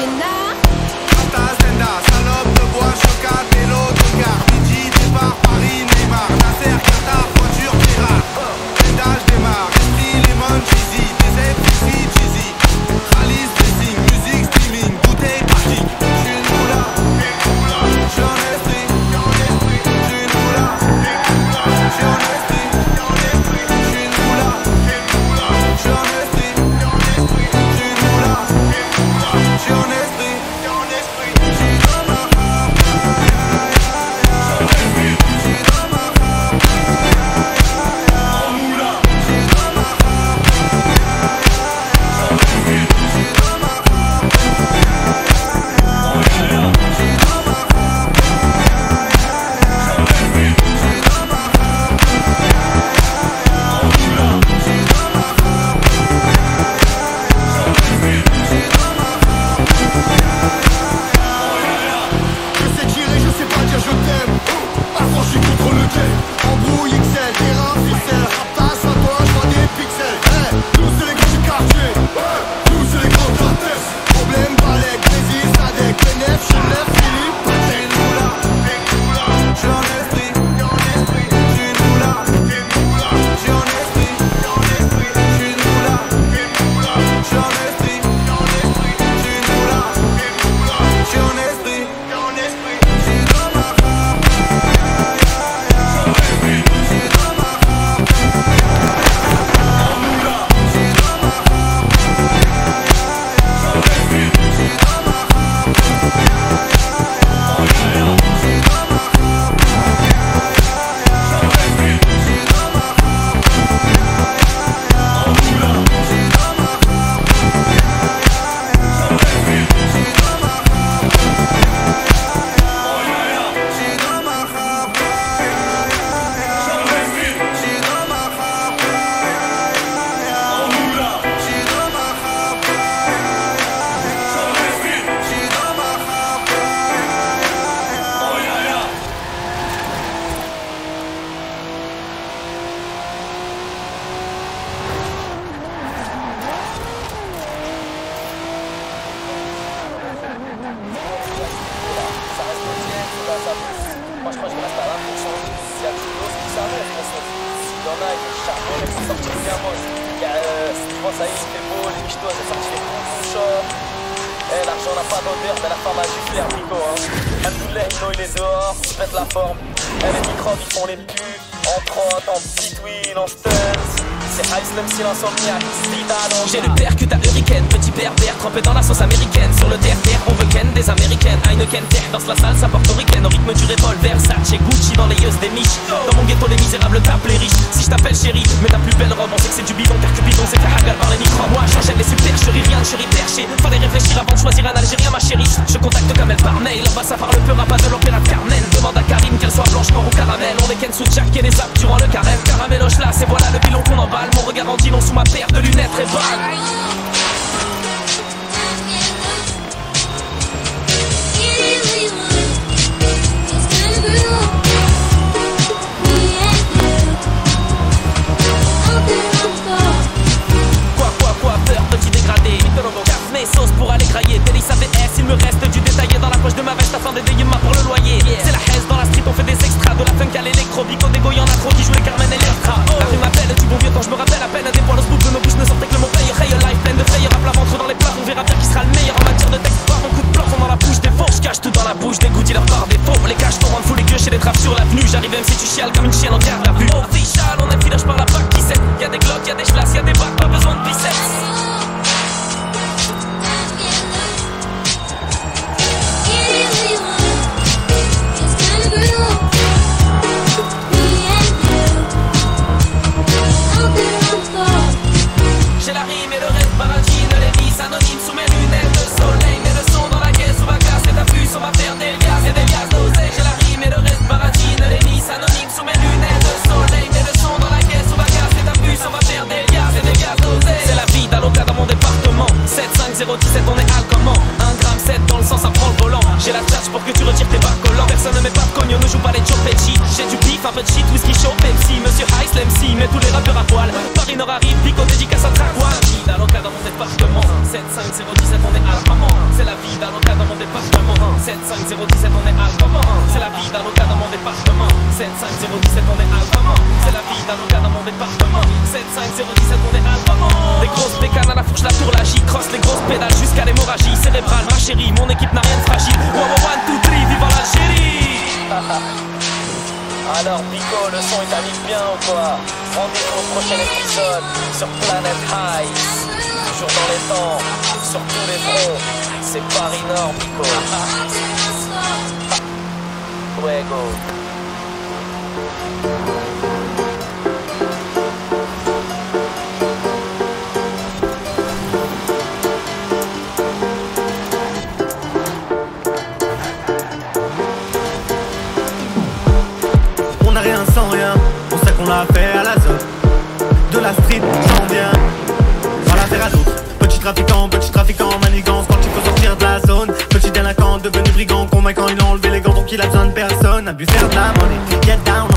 C'est la vie d'un local dans mon département. 75017 on est à comment. C'est la vie d'un local dans mon département. 75017 on est à comment. C'est la vie d'un local dans mon département. 75017 on est à comment. Des grosses bécanes à la fourche, la tour, la J-cross, les grosses pédales jusqu'à l'hémorragie cérébrale. Ma chérie, mon équipe n'a rien de fragile. 1, 2, 3, vive l'Algérie. Alors Bigo, le son il t'amuse bien ou quoi? Rendez-vous au prochain épisode sur Planet High. Toujours dans les temps, sur tous les pros. C'est Paris Nord, Bigo. Ouais, go. On l'a fait à la zone, de la street j'en viens, on l'a fait à d'autres. Petit trafiquant, manigance quand il faut sortir de la zone. Petit délinquant devenu brigand, convaincant il a enlevé les gants pour qu'il a besoin de personne. Abuser de la monnaie, get down,